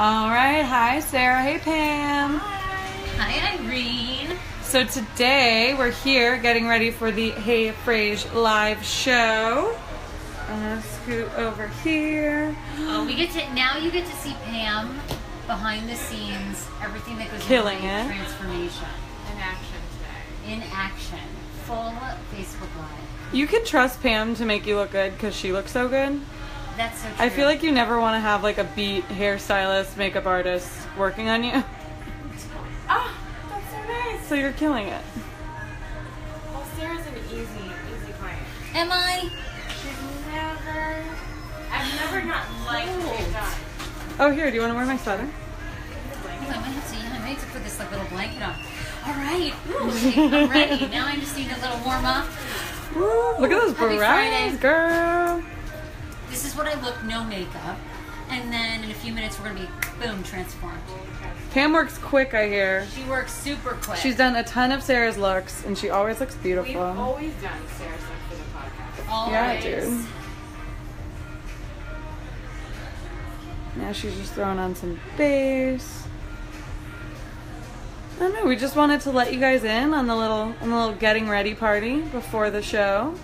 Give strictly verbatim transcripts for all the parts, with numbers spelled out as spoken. All right. Hi, Sarah. Hey, Pam. Hi. Hi, Irene. So today we're here getting ready for the Hey Frase live show. I'm going to scoot over here. Oh, we get to, now you get to see Pam behind the scenes, everything that goes Killing into the transformation. In action today. In action. Full Facebook Live. You can trust Pam to make you look good because she looks so good. That's so true. I feel like you never want to have like a beat hairstylist, makeup artist working on you. Oh, that's so nice. So you're killing it. Well, Sarah's an easy, easy client. Am I? Never, I've never not liked what you've done. Oh, here, do you want to wear my sweater? I might have to, I might have to put this like little blanket on. All right, ooh, I'm ready. Now I just need a little warm up. Ooh, look at those braids, girl. This is what I look, no makeup. And then in a few minutes, we're going to be, boom, transformed. Pam works quick, I hear. She works super quick. She's done a ton of Sarah's looks, and she always looks beautiful. We've always done Sarah's looks for the podcast. Always. Yeah, dude. Now she's just throwing on some base. I don't know, we just wanted to let you guys in on the little on the little getting ready party before the show,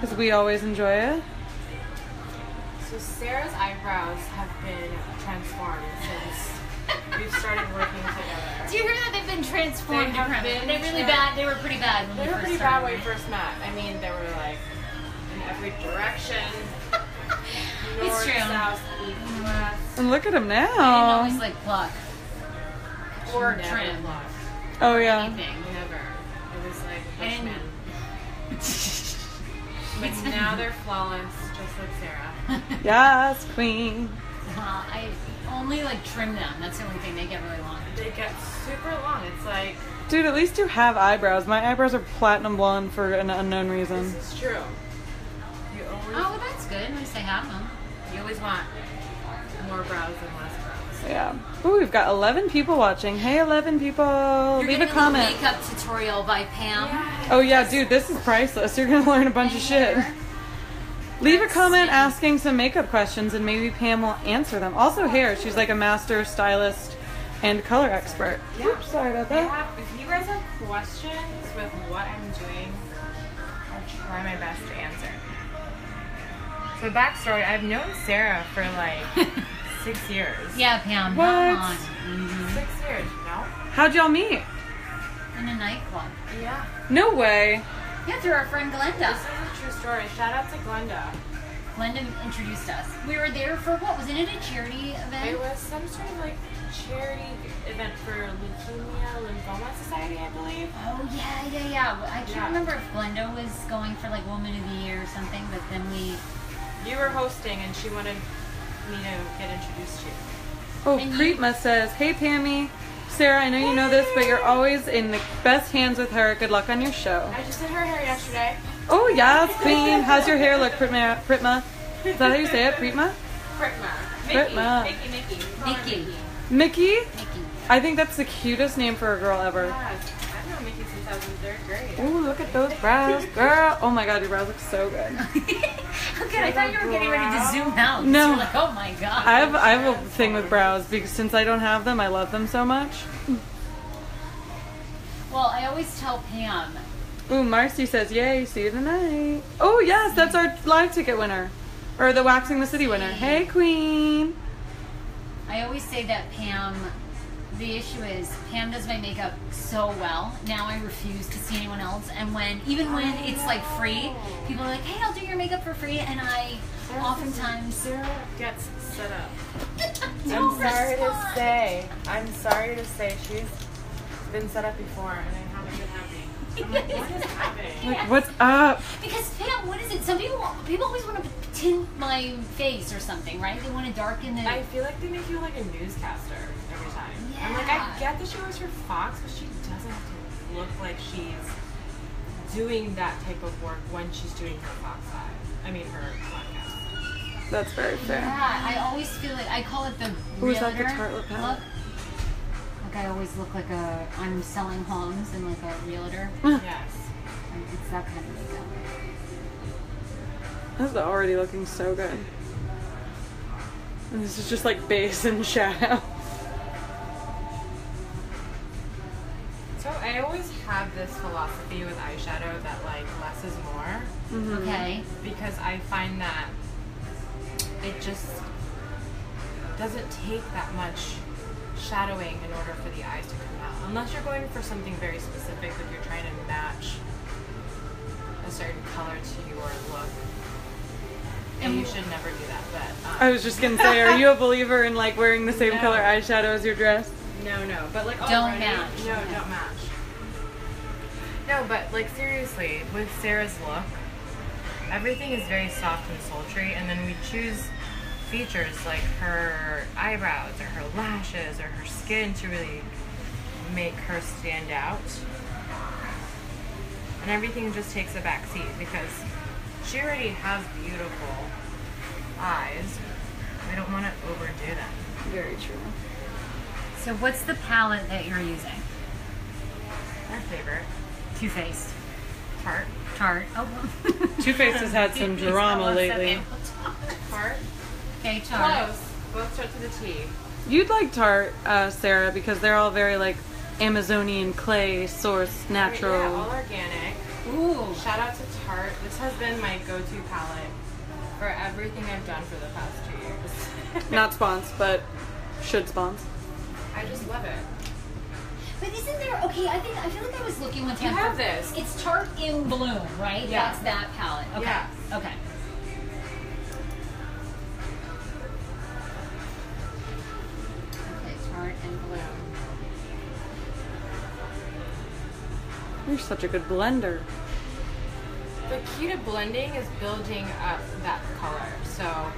because we always enjoy it. So Sarah's eyebrows have been transformed since we've started working together. Do you hear that? They've been transformed. They have been They're really bad. They were pretty bad when they we were first pretty started. bad when we first met. I mean, they were like in every direction. North, it's true. South, east, west. And look at him now. I didn't always like pluck. Or never trim. Pluck. Oh, yeah. Anything. Never. It was like Bushman. But now they're flawless, just like Sarah. Yes, queen. Well, I only like trim them. That's the only thing. They get really long. They get super long. It's like... Dude, at least you have eyebrows. My eyebrows are platinum blonde for an unknown reason. This is true. You always... Oh, well, that's good. At least I have them. You always want more brows than less brows. Yeah. Ooh, we've got eleven people watching. Hey, eleven people. You're Leave a comment. A makeup tutorial by Pam. Yes. Oh, yeah, dude, this is priceless. You're going to learn a bunch and of hair. shit. Leave That's a comment sick. asking some makeup questions, and maybe Pam will answer them. Also, oh, hair. Cool. She's like a master stylist and color expert. Yeah. Oops, sorry about that. Have, if you guys have questions with what I'm doing, I'll try my best to answer. So backstory, I've known Sarah for like six years. Yeah, Pam. What? Mm-hmm. Six years, no? How'd y'all meet? In a nightclub. Yeah. No way. Yeah, through our friend Glenda. This is a true story. Shout out to Glenda. Glenda introduced us. We were there for what? Wasn't it a charity event? It was some sort of like charity event for Leukemia Lymphoma Society, I believe. Oh, yeah, yeah, yeah. I can't yeah. remember if Glenda was going for like Woman of the Year or something, but then we... You were hosting, and she wanted me to get introduced to you. Oh, Pritma says, hey, Pammy. Sarah, I know you know this, but you're always in the best hands with her. Good luck on your show. I just did her hair yesterday. Oh, yes, queen. How's your hair look, Pritma? Pritma? Is that how you say it, Pritma? Pritma. Pritma. Mickey. Mickey. Mickey. Mickey? Mickey. I think that's the cutest name for a girl ever. Yes. I've known Mickey since I was in third grade. Ooh, look at those brows, girl. Oh, my God, your brows look so good. Okay, I thought you were getting ready to zoom out. No. You're like, oh my God. I have, I have a thing with brows because since I don't have them, I love them so much. Well, I always tell Pam. Ooh, Marcy says, yay, see you tonight. Oh, yes, that's our live ticket winner. Or the Waxing the City winner. Hey, queen. I always say that Pam, the issue is Pam does my makeup so well. Now I refuse to see anyone else. And when, even when it's like free, people are like, hey, I'll do your makeup for free. And I Sarah oftentimes... Sarah gets set up. I'm sorry respond. to say. I'm sorry to say she's been set up before and I haven't been happy. I'm like, what is happening? Like, what's up? Because Pam, what is it? Some people, people always want to tint my face or something, right? They want to darken the... I feel like they make you like a newscaster every time. Yeah. I'm like, I get that she works for Fox, but she doesn't have to look like she's doing that type of work when she's doing her Fox Live. I mean, her podcast. That's very fair. Yeah, I always feel it. I call it the Who's realtor that the Tarte look. Out? Like, I always look like a, I'm selling homes and like a realtor. Yes. It's that kind of makeup. This is already looking so good. And this is just like base and shadow. this philosophy with eyeshadow that like less is more. Mm-hmm. Okay. Because I find that it just doesn't take that much shadowing in order for the eyes to come out. Unless you're going for something very specific, if you're trying to match a certain color to your look. And you should never do that, but... Um. I was just going to say, are you a believer in, like, wearing the same no. color eyeshadow as your dress? No, no, but, like... Oh, don't right, match. No, no, don't match. No, but, like, seriously, with Sarah's look, everything is very soft and sultry, and then we choose features like her eyebrows or her lashes or her skin to really make her stand out. And everything just takes a back seat because... she already has beautiful eyes. We don't want to overdo them. Very true. So what's the palette that you're using? Our favorite. Too Faced. Tarte. Tarte. Oh. Too Faced has had some drama lately. Tarte. Okay, Tarte. Close. Both start to the T. You'd like Tarte, uh, Sarah, because they're all very like Amazonian clay, source, natural. I mean, yeah, all organic. Ooh. Shout out to Tarte. This has been my go-to palette for everything I've done for the past two years. Not spons, but should spons. I just love it. But isn't there, okay, I think I feel like I was looking one time. You have this. It's Tarte in Bloom, right? Yeah. That's that palette. Okay. Yes. Okay. Okay, Tarte in Bloom. You're such a good blender. The key to blending is building up that color, so...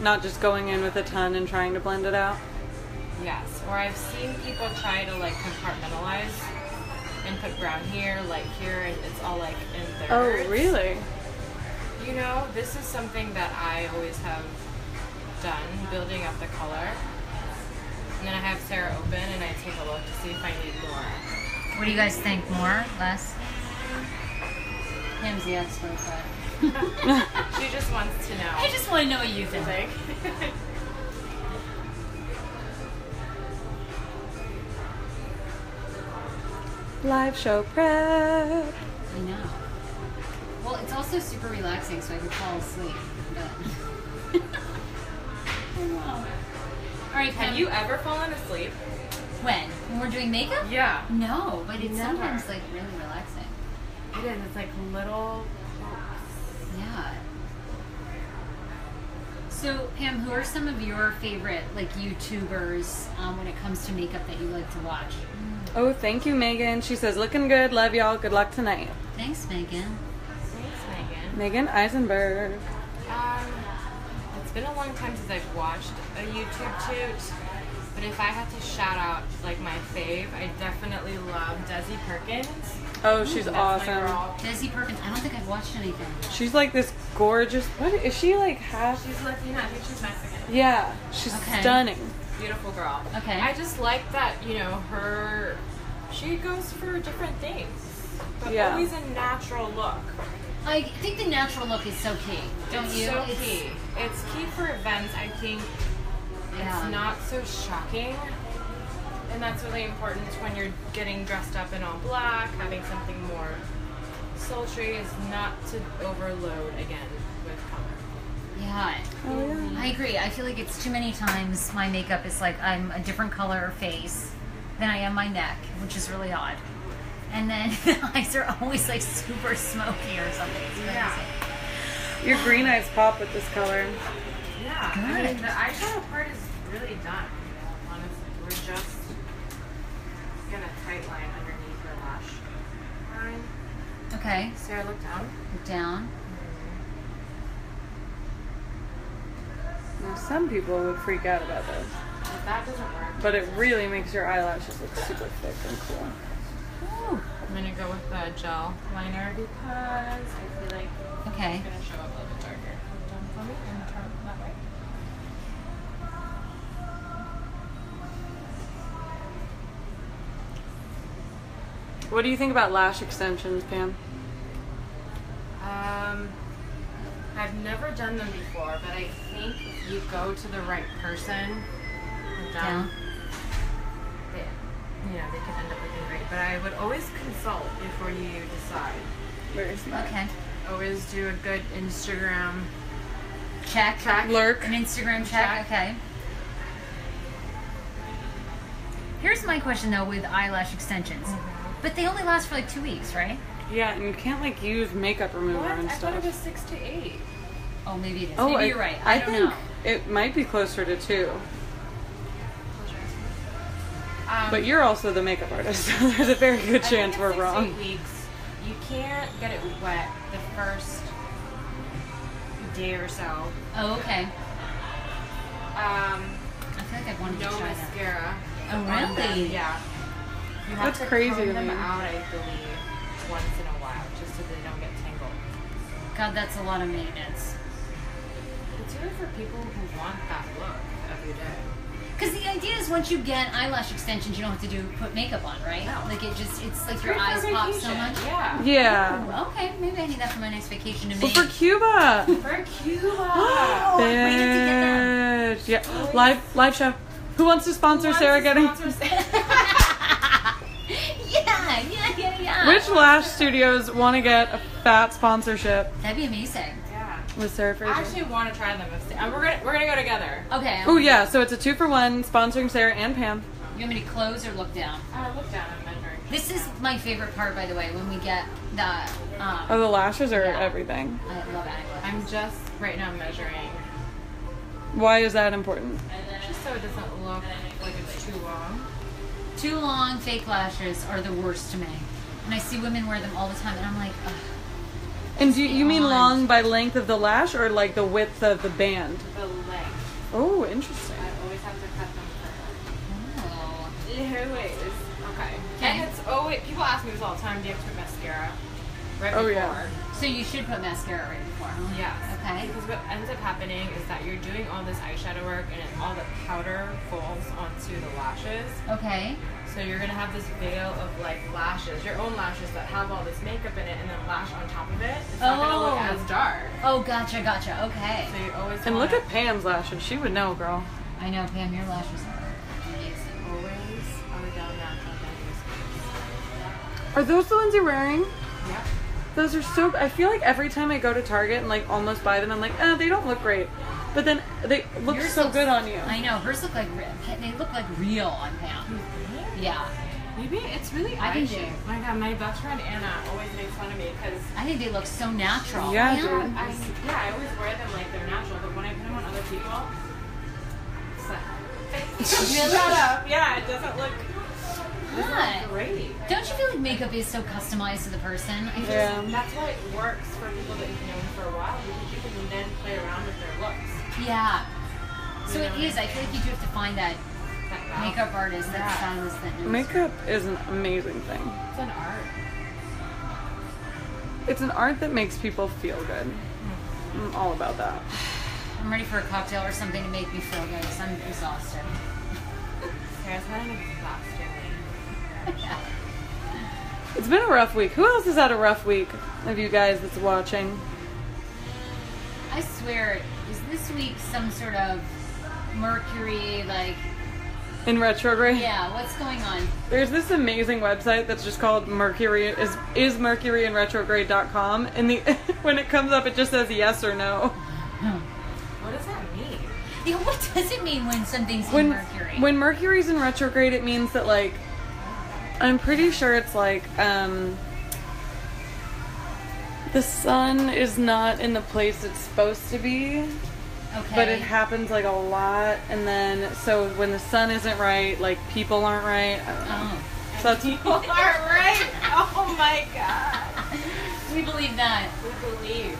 Not just going in with a ton and trying to blend it out? Yes, or I've seen people try to like compartmentalize and put brown here, light here, and it's all like in thirds. Oh, really? You know, this is something that I always have done, building up the color. And then I have Sarah open and I take a look to see if I need more. What do you guys think? More? Less? Him's the expert, but... she just wants to know. I just want to know what you think. Like. Live show prep. I know. Well, it's also super relaxing, so I can fall asleep. But... I know. All right, Pam. Have you ever fallen asleep? When? When we're doing makeup? Yeah. No, but it's Never. sometimes like really relaxing. It is. It's like little... Yeah. So, Pam, who are some of your favorite like YouTubers um, when it comes to makeup that you like to watch? Oh, thank you, Megan. She says, looking good. Love y'all. Good luck tonight. Thanks, Megan. Thanks, Megan. Megan Eisenberg. Um, it's been a long time since I've watched a YouTube toot. But if I had to shout out, like, my fave, I definitely love Desi Perkins. Oh, she's Ooh, awesome. Desi Perkins. I don't think I've watched anything. She's, like, this gorgeous... What is she, like, half... She's Latina. I think she's Mexican. Yeah. She's okay. stunning. Beautiful girl. Okay. I just like that, you know, her... She goes for different things. But yeah. always a natural look. I think the natural look is so key. Don't it's you? So it's so key. It's key for events, I think... Yeah. It's not so shocking, and that's really important when you're getting dressed up in all black. Having something more sultry is not to overload again with color. Yeah, oh, yeah. I agree. I feel like it's too many times my makeup is like I'm a different color or face than I am my neck, which is really odd. And then the eyes are always like super smoky or something. It's crazy. Yeah. Your green eyes pop with this color. Yeah, Good. I mean, the eyeshadow part is really done, honestly. We're just going to tight line underneath your lash line. Okay. Sarah, look down. Look down. Mm-hmm. Now, some people would freak out about this. But that doesn't work. But it really makes your eyelashes look super thick and cool. Ooh. I'm going to go with the gel liner because I feel like okay. it's going to show up a little bit darker. Hold on for me. What do you think about lash extensions, Pam? Um, I've never done them before, but I think if you go to the right person with them, yeah. they, you know, they can end up looking great but I would always consult before you decide. Where is that? Okay. Always do a good Instagram check. check. Lurk. An Instagram check. check. Okay. Here's my question though with eyelash extensions. Mm-hmm. But they only last for like two weeks, right? Yeah, and you can't like use makeup remover what? and I stuff. I thought it was six to eight. Oh, maybe it is. Oh, maybe I, you're right. I, I don't think know. It might be closer to two. Um, but you're also the makeup artist, so there's a very good chance we're wrong. Six, eight weeks. You can't get it wet the first day or so. Oh, okay. Um, I feel like I've wanted no to try mascara. That. Oh, really? Them, yeah. You have That's to crazy comb to them me. out, I believe, once in a while, just so they don't get tangled. God, that's a lot of maintenance. It's good for people who want that look every day. Because the idea is once you get eyelash extensions, you don't have to do put makeup on, right? No. Like it just, it's like it's your eyes vacation. pop so much. Yeah. Yeah. Ooh, okay, maybe I need that for my next vacation to make. But for Cuba. for Cuba. Oh, I waited to get that. Yeah. Oh, yes. Live, live show. Who wants to sponsor wants Sarah to Getty? Sponsor Sarah? yeah, yeah, yeah, yeah. Which lash studios want to get a fat sponsorship? That'd be amazing. With Sarah Fraser. I actually want to try them. If, uh, we're gonna we're gonna go together. Okay. Oh yeah, so it's a two for one sponsoring Sarah and Pam. You want me to close or look down? Uh, look down. I'm measuring. This is my favorite part, by the way, when we get the. Um, oh, the lashes are yeah. everything. I love that. I'm just right now measuring. Why is that important? Just so it doesn't look like it's too long. Too long fake lashes are the worst to me, and I see women wear them all the time, and I'm like. Ugh. And do you, you mean long by length of the lash or like the width of the band? The length. Oh, interesting. I always have to cut them for oh. Anyways, okay. okay. And it's always, people ask me this all the time, do you have to put mascara right before? Oh, yeah. So you should put mascara right before. Huh? Yes. Okay. Because what ends up happening is that you're doing all this eyeshadow work and it, all the powder falls onto the lashes. Okay. So you're going to have this veil of like lashes, your own lashes that have all this makeup in it and then lash on top of it. It's not oh. going to look as dark. Oh, gotcha, gotcha. Okay. So you always And look it. at Pam's lashes. She would know, girl. I know, Pam. Your lashes are amazing. Always are down natural. Are those the ones you're wearing? Yeah. Those are so... I feel like every time I go to Target and like almost buy them, I'm like, eh, they don't look great. But then they look Yours so looks, good on you. I know. Hers look like... They look like real on Pam. Yeah. Maybe it's really eye shape. Oh my god, my best friend Anna always makes fun of me because... I think they look so natural. Yeah, yeah. I, yeah, I always wear them like they're natural, but when I put them on other people... It's like... Shut up. Yeah, it doesn't look... Not great. Don't you feel like makeup is so customized to the person? I yeah. Just, that's why it works for people that you've known for a while, because you can then play around with their looks. Yeah. So you know it is. I feel like you do have to find that... Makeup artist yeah. that styles that knows. Makeup is an amazing thing. It's an art. It's an art that makes people feel good. Mm-hmm. I'm all about that. I'm ready for a cocktail or something to make me feel good because I'm exhausted. Sarah's not exhausted. Yeah. It's been a rough week. Who else has had a rough week of you guys that's watching? I swear, is this week some sort of Mercury, like... In retrograde? Yeah, what's going on? There's this amazing website that's just called Mercury is is Mercury in retrograde dot com, and the when it comes up it just says yes or no. What does that mean? Yeah, what does it mean when something's when, in Mercury? When Mercury's in retrograde it means that like I'm pretty sure it's like um the sun is not in the place it's supposed to be. Okay. But it happens like a lot, and then so when the sun isn't right, like people aren't right. I don't know. Oh. So people aren't right. Oh my god. We believe that. We believe.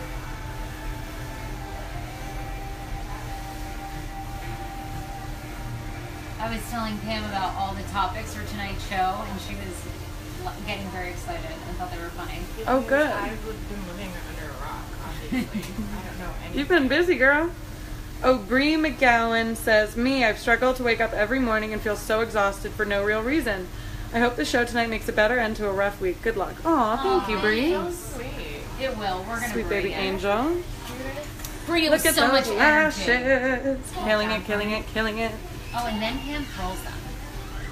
I was telling Pam about all the topics for tonight's show, and she was getting very excited and thought they were funny. Oh, good. I've been living under a rock, obviously. I don't know anything. You've been busy, girl. Oh, Bree McGowan says, me, I've struggled to wake up every morning and feel so exhausted for no real reason. I hope the show tonight makes a better end to a rough week. Good luck. Aw, thank Aww, you, Bree. So sweet. It will. We're going to Sweet baby it. angel. Bree, look at so those much lashes. Energy. Killing it, killing it, killing it. Oh, and then Pam curls them.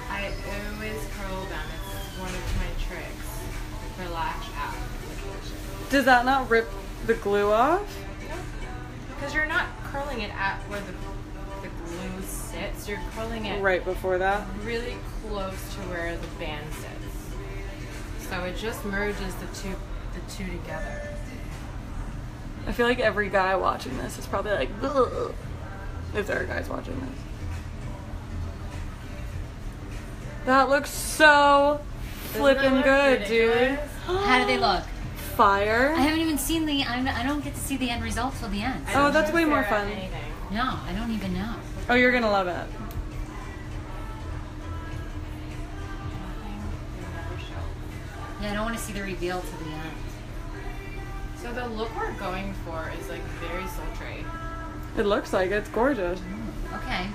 I always curl them. It's one of my tricks for lash out. Does that not rip the glue off? No. Because you're not curling it at where the, the glue sits. You're curling it right before that. Really close to where the band sits. So it just merges the two the two together. I feel like every guy watching this is probably like, ugh, if there are guys watching this. That looks so flippin' good, dude. How do they look? Fire. I haven't even seen the, I'm, I don't get to see the end result till the end. Oh, that's way more fun. No, I don't even know. Oh, you're gonna love it. Yeah, I don't want to see the reveal till the end. So the look we're going for is like very sultry. It looks like it. It's gorgeous. Mm, okay.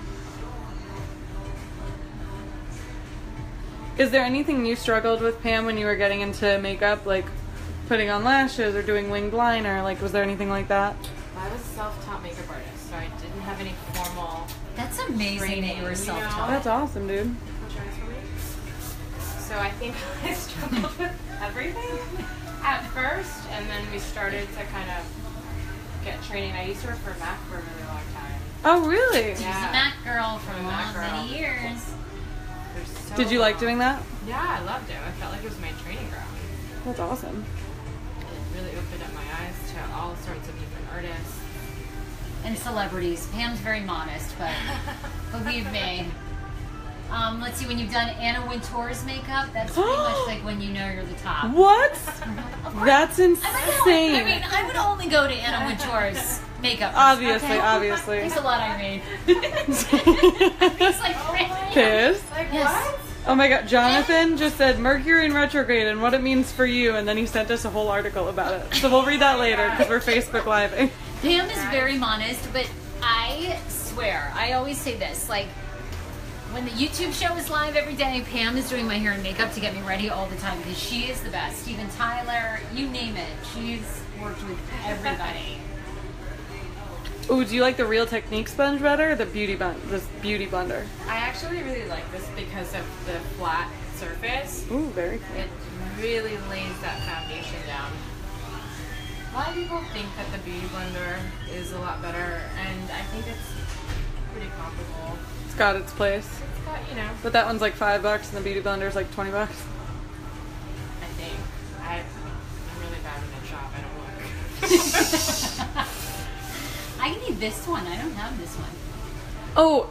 Is there anything you struggled with, Pam, when you were getting into makeup, like putting on lashes or doing winged liner? Like, was there anything like that? I was a self-taught makeup artist, so I didn't have any formal. That's amazing training, that you were self-taught. You know? That's awesome, dude. So I think I struggled with everything. At first, and then we started to kind of get training. I used to work for MAC for a really long time. Oh, really? Yeah. She was a MAC girl for long, many years. So Did you long. like doing that? Yeah, I loved it. I felt like it was my training ground. That's awesome. It really opened up my eyes to all sorts of different artists. And celebrities. Pam's very modest, but believe me. Um, let's see, when you've done Anna Wintour's makeup, that's pretty much like when you know you're the top. What? That's insane. I, I mean, I would only go to Anna Wintour's makeup. Obviously, okay. obviously. Thanks a lot, Irene. It's like, oh Piss. Like, yes. What? Oh my god, Jonathan just said Mercury in retrograde and what it means for you, and then he sent us a whole article about it. So we'll read that later because we're Facebook Living. Pam is very modest, but I swear, I always say this, like, when the YouTube show is live every day, Pam is doing my hair and makeup to get me ready all the time because she is the best. Steven Tyler, you name it. She's worked with everybody. Ooh, do you like the Real Technique sponge better or the Beauty, bun this beauty Blender? I actually really like this because of the flat surface. Ooh, very cool. It really lays that foundation down. A lot of people think that the Beauty Blender is a lot better, and I think it's pretty comparable. Got its place. It's got, you know. But that one's like five bucks and the Beauty Blender's like twenty bucks. I think. I, I'm really bad in the shop. I don't work. I need this one. I don't have this one. Oh,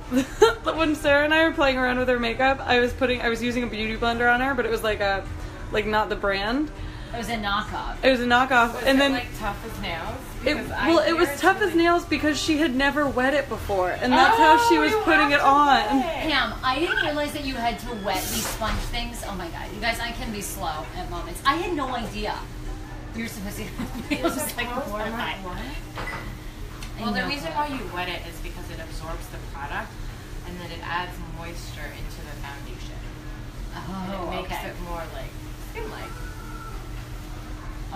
when Sarah and I were playing around with her makeup, I was putting, I was using a Beauty Blender on her, but it was like a, like not the brand. It was a knockoff. It was a knockoff. Was and it then like tough as nails? It, well, it was tough as nails because she had never wet it before, and that's oh, how she was putting it on. Pam, I didn't realize that you had to wet these sponge things. Oh my god, you guys, I can be slow at moments. I had no idea. You're supposed to. It was just like more high. Well, the reason why you wet it is because it absorbs the product, and then it adds moisture into the foundation. Oh, and it makes okay. it more like skin-like.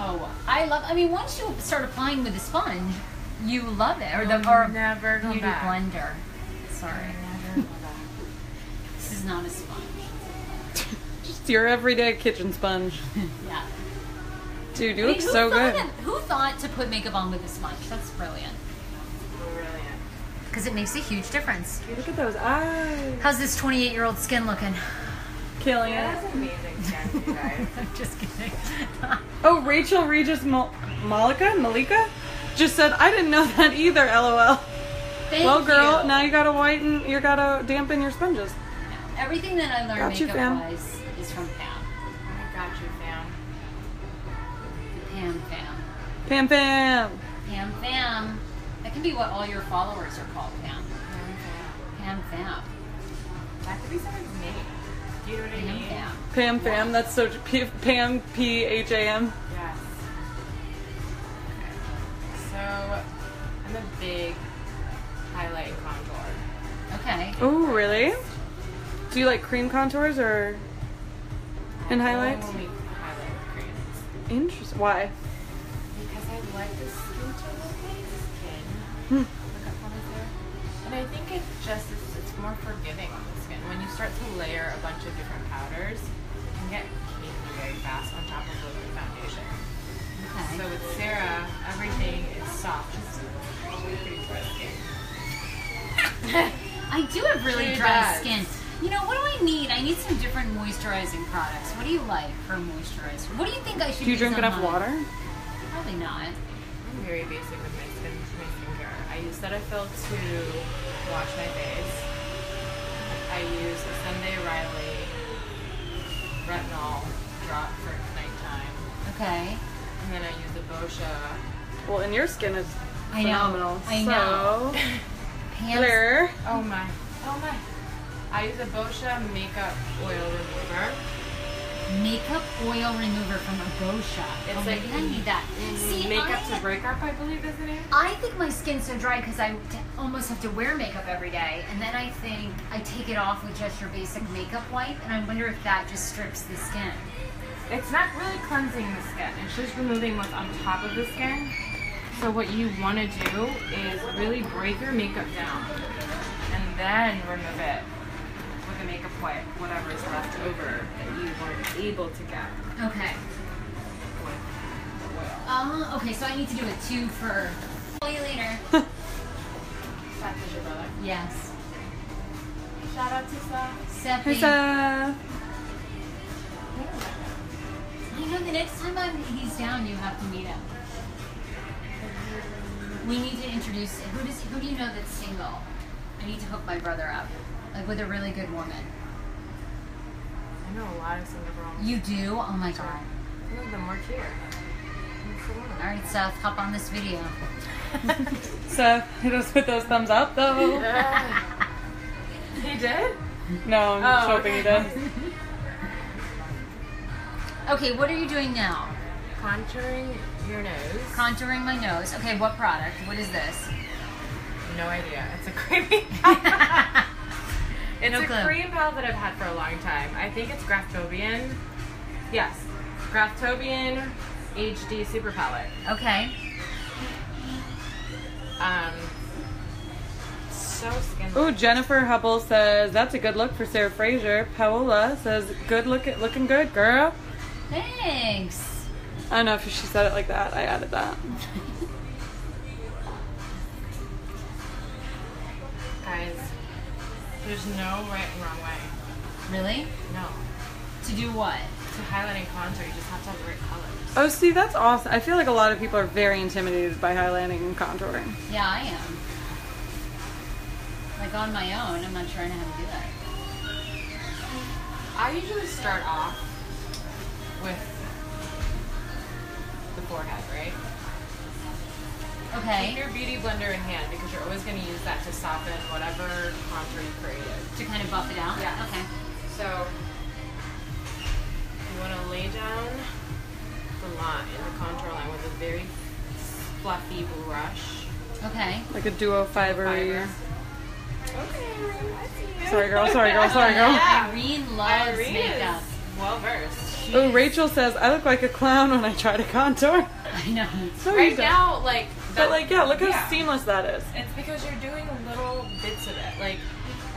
Oh, I love, I mean, once you start applying with the sponge, you love it. Or the or never go back. Blender. Sorry. Never go back. This is not a sponge. Just your everyday kitchen sponge. Yeah. Dude, you I mean, look so good. It, who thought to put makeup on with a sponge? That's brilliant. Brilliant. Because it makes a huge difference. Look at those eyes. How's this twenty-eight-year-old skin looking? Killing yeah, it. That's amazing skin, you guys. I'm just kidding. Oh, Rachel Regis Mal Malika? Malika? Just said, I didn't know that either, lol. Thank well, girl, you. Now you gotta whiten, you gotta dampen your sponges. Everything that I learned makeup-wise is from Pam. I got you, Pam. Pam, Pam. Pam, Pam. Pam, Pam. That can be what all your followers are called, Pam. Pam, Pam. Pam, Pam. That could be something's name. You know what I mean? Yeah. Pam, Pam, yeah. That's so P Pam, P H A M. Yes. Okay. So I'm a big highlight contour. Okay. Oh, really? Do you like cream contours or and highlights? I only highlight creams. Interesting. Why? Because I like the skin to look at skin. Look up on it there. And I think it just is, it's more forgiving on the skin. When you start to layer a bunch of different powders, it can get cakey very fast on top of liquid foundation. Okay. So with Sarah, everything is soft. It's really pretty dry skin. I do have really she dry does. skin. You know, what do I need? I need some different moisturizing products. What do you like for moisturizer? What do you think I should use? Do you drink enough water? Probably not. I'm very basic with my skin, my skincare. I use Cetaphil to wash my face. I use a Sunday Riley retinol drop for nighttime. Okay. And then I use the Boscia. Well, and your skin is I phenomenal. Know. I so. know. Pants. Oh my. Oh my. I use a Boscia makeup oil remover. Makeup oil remover from a Boscia. It's oh like, I need that. See, makeup I, to break up, I believe is the name. I think my skin's so dry because I t- almost have to wear makeup every day. And then I think I take it off with just your basic makeup wipe. And I wonder if that just strips the skin. It's not really cleansing the skin. It's just removing what's on top of the skin. So what you want to do is really break your makeup down. And then remove it. The makeup wipe, whatever is left over that you weren't able to get. Okay. With the oil. Uh, okay, so I need to do it too for. Call you later. Seth is your brother. Yes. Shout out to Seth. Seth. Hey, Seth. You know, the next time I'm, he's down, you have to meet up. We need to introduce. Who does? Who do you know that's single? I need to hook my brother up. Like with a really good woman. I know a lot of single girls. You do? Oh my god. Some of them work here. Alright, Seth, hop on this video. Seth, hit us with those thumbs up though. Yeah. He did? No, I'm just oh, hoping he does. Okay, what are you doing now? Contouring your nose. Contouring my nose. Okay, what product? What is this? No idea. It's a creamy. It's no a clue. cream palette that I've had for a long time. I think it's Graftobian. Yes. Graftobian H D Super Palette. Okay. Um, so skin. Ooh, Jennifer Hubble says, that's a good look for Sarah Fraser. Paola says, good look at looking good, girl. Thanks. I don't know if she said it like that. I added that. Guys. There's no right and wrong way. Really? No. To do what? To highlight and contour. You just have to have the right colors. Oh, see, that's awesome. I feel like a lot of people are very intimidated by highlighting and contouring. Yeah, I am. Like on my own, I'm not sure I know how to do that. I usually start off with the forehead, right? Okay. Keep your Beauty Blender in hand because you're always going to use that to soften whatever contour you created. To kind of buff it out? Yeah. Okay. So, you want to lay down the line, the contour line, with a very fluffy brush. Okay. Like a duo fiber. Okay, I see you. Sorry, girl. Sorry, girl. Sorry, girl. Yeah. Irene loves Irene makeup. Well versed. Oh, Rachel says, I look like a clown when I try to contour. I know. So right now, like, But like, yeah, look how yeah. seamless that is. It's because you're doing little bits of it. Like,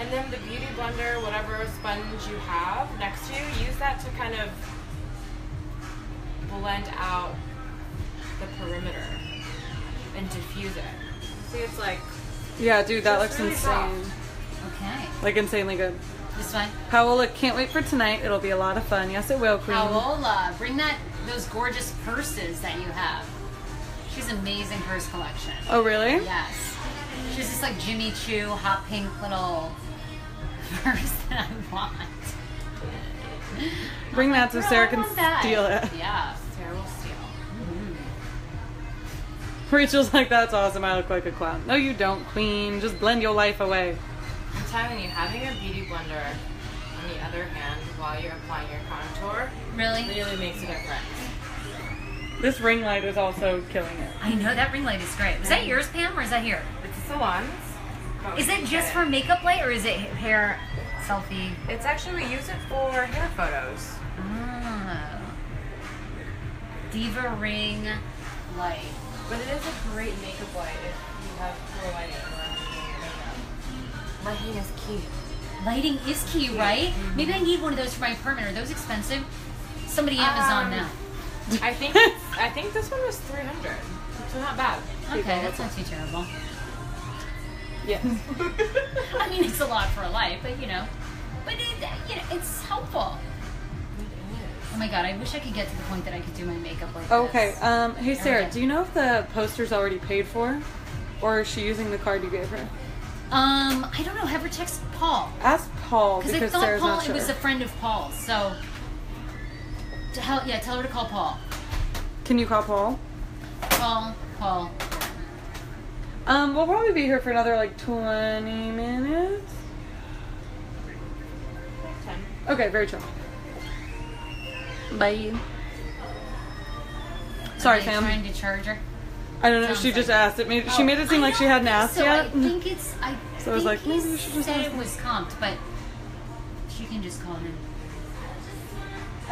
and then the Beauty Blender, whatever sponge you have next to you, use that to kind of blend out the perimeter and diffuse it. See, it's like... Yeah, dude, that looks really insane. Soft. Okay. Like, insanely good. This one? Paola, can't wait for tonight. It'll be a lot of fun. Yes, it will, Queen. Paola, bring that those gorgeous purses that you have. She's amazing purse collection. Oh, really? Yes. She's just like Jimmy Choo, hot pink little purse that I want. Bring oh, that so Sarah can steal it. Yeah, Sarah will steal. Mm-hmm. Rachel's like, that's awesome. I look like a clown. No, you don't, Queen. Just blend your life away. I'm telling you, having your Beauty Blender on the other hand while you're applying your contour really, really makes a difference. This ring light is also killing it. I know, that ring light is great. Was that yours, Pam, or is that here? It's a salon. Oh, is it just for makeup light, or is it hair selfie? It's actually, we use it for hair photos. Oh. Diva ring light. But it is a great makeup light if you have poor lighting around your makeup. My hand is cute. Lighting is key, right? Mm-hmm. Maybe I need one of those for my apartment. Are those expensive? Somebody Amazon um, now. I think I think this one was three hundred. So not bad. Okay, people. That's not too terrible. Yes. I mean, it's a lot for a life, but you know, but it, you know, it's helpful. Oh my god, I wish I could get to the point that I could do my makeup like okay, this. Okay, um, hey Sarah, do you know if the poster's already paid for? Or is she using the card you gave her? Um, I don't know, have her text Paul. Ask Paul, because Sarah's not sure. Because I thought Paul it was a friend of Paul's, so... To help, yeah, tell her to call Paul. Can you call Paul? Paul, Paul. Um, we'll probably be here for another, like, twenty minutes? ten. Okay, very chill. By you. Sorry, Are they fam. Trying to charge her? I don't know. Sounds she like just it. asked. It made oh, she made it seem I like she hadn't asked so. yet. I think it's. I so think I was like, maybe we should just said it was comped, but she can just call him.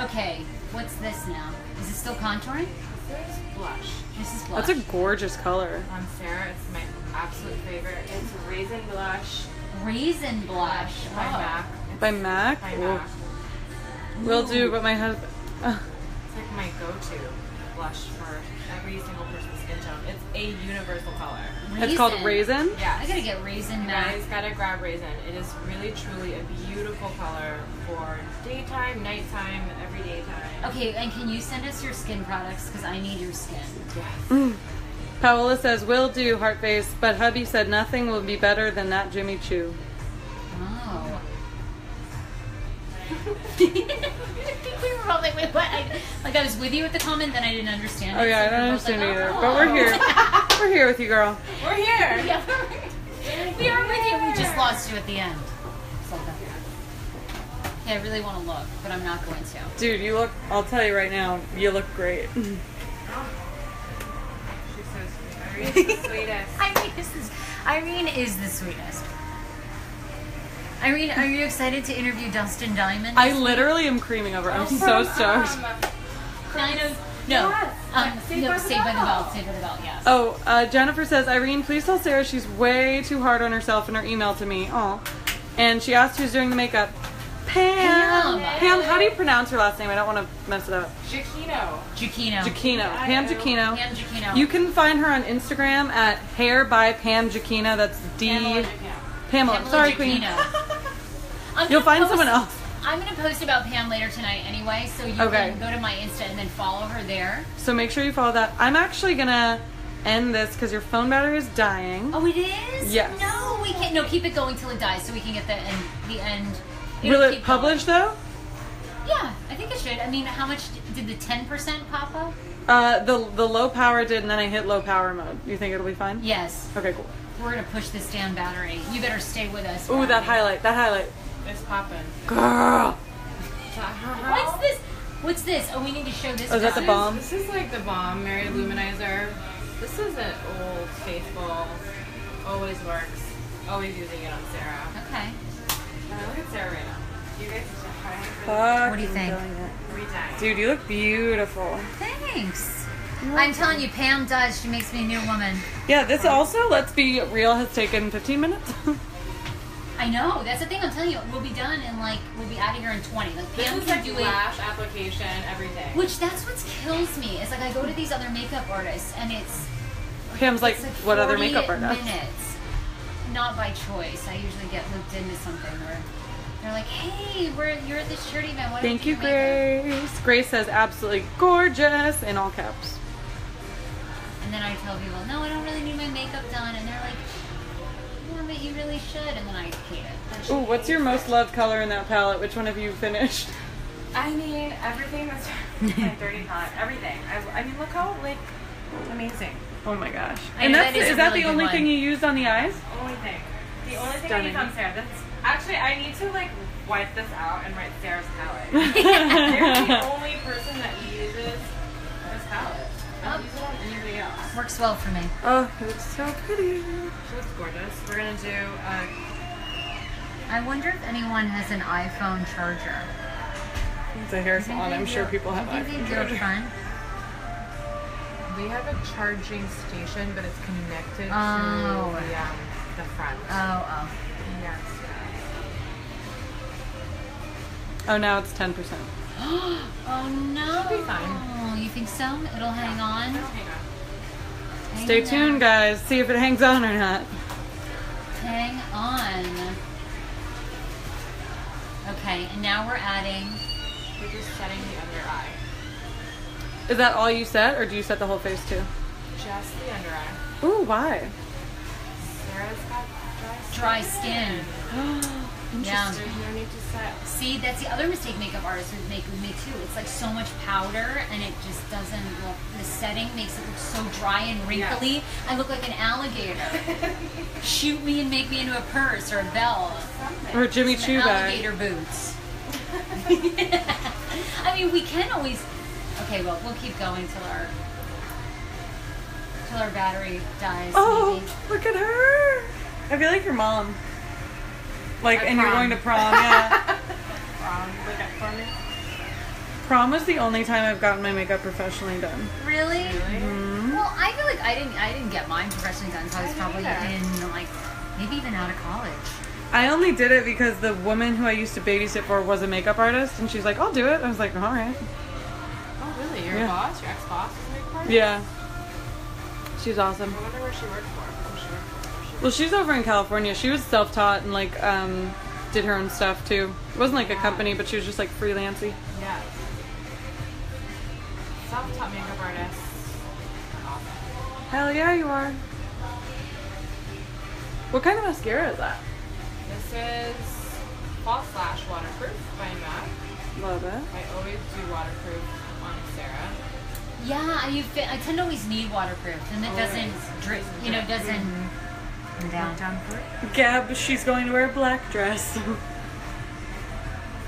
Okay, what's this now? Is it still contouring? This is blush. This is blush. That's a gorgeous color. On Sarah, it's my absolute favorite. It's raisin blush. Raisin blush. By oh. MAC. It's by MAC. By MAC. Will do, but my husband. Uh. It's like my go-to blush for every single person's skin tone. It's a universal color. Raisin. It's called Raisin? Yeah. I gotta get Raisin MAC. You guys gotta grab Raisin. It is really, truly a beautiful color for daytime, nighttime, everyday time. Okay, and can you send us your skin products? Because I need your skin. Yes. Mm. Paola says, will do, heart face, but hubby said nothing will be better than that Jimmy Choo. Oh. We were all like, wait, what? I, like, I was with you at the comment, then I didn't understand it. Oh, yeah, so I don't understand like, either. Oh. But we're here. We're here with you, girl. We're here. Yeah, we're here. We are with you. We just lost you at the end. So, yeah, I really want to look, but I'm not going to. Dude, you look, I'll tell you right now, you look great. She's so sweet. Irene's the sweetest. Irene is, Irene is the sweetest. Irene, are you excited to interview Dustin Diamond? I literally am creaming over. I'm oh, so stoked. Um, Nine no, yes. um, saved, no by saved by the Bell. Saved by the Bell, yes. Oh, uh, Jennifer says, Irene, please tell Sarah she's way too hard on herself in her email to me. Aw. And she asked who's doing the makeup. Pam. Pam. Pam, how do you pronounce her last name? I don't want to mess it up. Dioquino. Dioquino. Dioquino. Yeah, Pam Dioquino. Pam Dioquino. You can find her on Instagram at Hair by Pam Dioquino. That's D. Pamela, Pamela sorry, Queen. You'll find post, someone else. I'm going to post about Pam later tonight anyway, so you okay. can go to my Insta and then follow her there. So make sure you follow that. I'm actually going to end this because your phone battery is dying. Oh, it is? Yes. No, we can't. No, keep it going till it dies so we can get the end. The end. Will it publish, going. though? Yeah, I think it should. I mean, how much did the ten percent pop up? Uh, the, the low power did, and then I hit low power mode. You think it'll be fine? Yes. Okay, cool. We're going to push this damn battery. You better stay with us. Ooh, that highlight. That highlight. It's popping. Girl. What's this? What's this? Oh, we need to show this. Oh, is that the bomb? This is, this is like the bomb, Mary Luminizer. This is an old faithful. Always works. Always using it on Sarah. Okay. Now look at Sarah right now. You guys are so high. What do you think? Dude, you look beautiful. Thanks. I'm telling you, Pam does. She makes me a new woman. Yeah, this also, let's be real, has taken fifteen minutes. I know. That's the thing I'm telling you. We'll be done in like, we'll be out of here in twenty. Like, Pam this is can like do lash it, application, everything. Which, that's what kills me. It's like I go to these other makeup artists and it's... Pam's like, it's like what other makeup artists? Minutes. Not by choice. I usually get looped into something or... They're like, hey, we're you're at this charity event. What Thank you, Grace. Up? Grace says absolutely gorgeous in all caps. And then I tell people, no, I don't really need my makeup done. And they're like, yeah, but you really should. And then I hate it. Ooh, what's your most loved color in that palette? Which one have you finished? I mean, everything that's my dirty palette. Everything. I, I mean, look how, like, amazing. Oh, my gosh. I and that's, that is, is that really the only one. thing you used on the eyes? Only thing. The only Stunning. thing I used on Sarah. That's, actually, I need to, like, wipe this out and write Sarah's palette. You're the only person that uses this palette. Um, anybody else. Works well for me. Oh, it looks so pretty. She looks gorgeous. We're gonna do uh I wonder if anyone has an iPhone charger. It's a hair salon. I'm sure people have iPhone chargers. We have a charging station, but it's connected oh. to the, um, the front. Oh, oh. Yes. Oh, now it's ten percent. Oh, no. It'll be fine. You think so? It'll hang on? It'll hang on. Hang Stay on. tuned, guys. See if it hangs on or not. Hang on. Okay, and now we're adding... We're just setting the under eye. Is that all you set, or do you set the whole face, too? Just the under eye. Ooh, why? Sarah's got dry skin. Dry skin. Interesting. Yeah. You don't need to set. See, that's the other mistake makeup artists would make with me, too. It's like so much powder, and it just doesn't look... The setting makes it look so dry and wrinkly. Yeah. I look like an alligator. Shoot me and make me into a purse or a bell. Something. Or Jimmy Choo guy. Alligator boots. Yeah. I mean, we can always... Okay, well, we'll keep going till our... Till our battery dies. Oh, maybe. Look at her! I feel like your mom. Like, at and prom. You're going to prom, yeah. Prom, like at prom. Prom was the only time I've gotten my makeup professionally done. Really? Mm-hmm. Well, I feel like I didn't. I didn't get mine professionally done until I was probably either. in, like, maybe even out of college. I only did it because the woman who I used to babysit for was a makeup artist, and she's like, "I'll do it." I was like, "All right." Oh, really? Your yeah. boss, your ex-boss, is a makeup artist? Yeah. She's awesome. I wonder where she worked for. Well, she's over in California. She was self-taught and, like, um, did her own stuff, too. It wasn't, like, yeah. a company, but she was just, like, freelancing. Yeah. Self-taught makeup artist. Awesome. Hell yeah, you are. What kind of mascara is that? This is False Lash Waterproof by MAC. Love it. I always do waterproof on Sarah. Yeah, you fit, I tend to always need waterproof, and it always. doesn't drip, you know, doesn't... Mm-hmm. Down. Down for it. Gab, she's going to wear a black dress.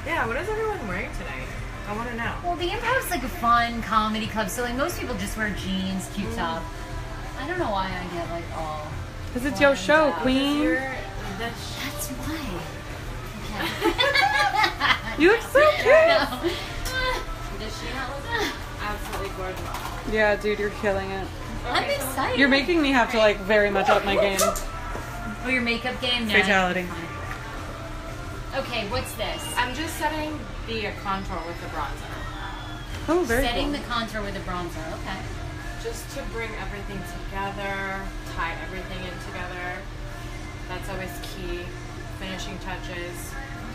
Yeah, what is everyone wearing tonight? I want to know. Well, the Improv's like a fun comedy club, so like most people just wear jeans, cute mm. top. I don't know why I get like all. Because it's your show, out. Queen. That's why. Okay. You look so cute. No. Does she not look absolutely gorgeous? Yeah, dude, you're killing it. Okay, I'm so excited. You're making me have to like very much up my game. Oh, your makeup game? No. Fatality. Okay, what's this? I'm just setting the uh, contour with the bronzer. Oh, very Setting cool. the contour with the bronzer, okay. Just to bring everything together, tie everything in together. That's always key. Finishing touches.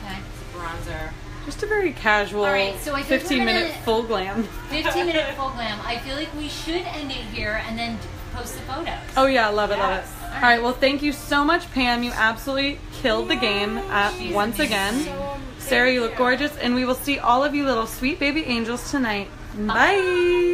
Okay. Bronzer. Just a very casual All right, so I think fifteen minute gonna, full glam. fifteen minute full glam. I feel like we should end it here and then post the photos. Oh yeah, love it, yes. love it. All right. All right, well thank you so much, Pam. You absolutely killed Yay. the game at, once again. So Sarah, you look gorgeous, and we will see all of you little sweet baby angels tonight. Bye. Bye.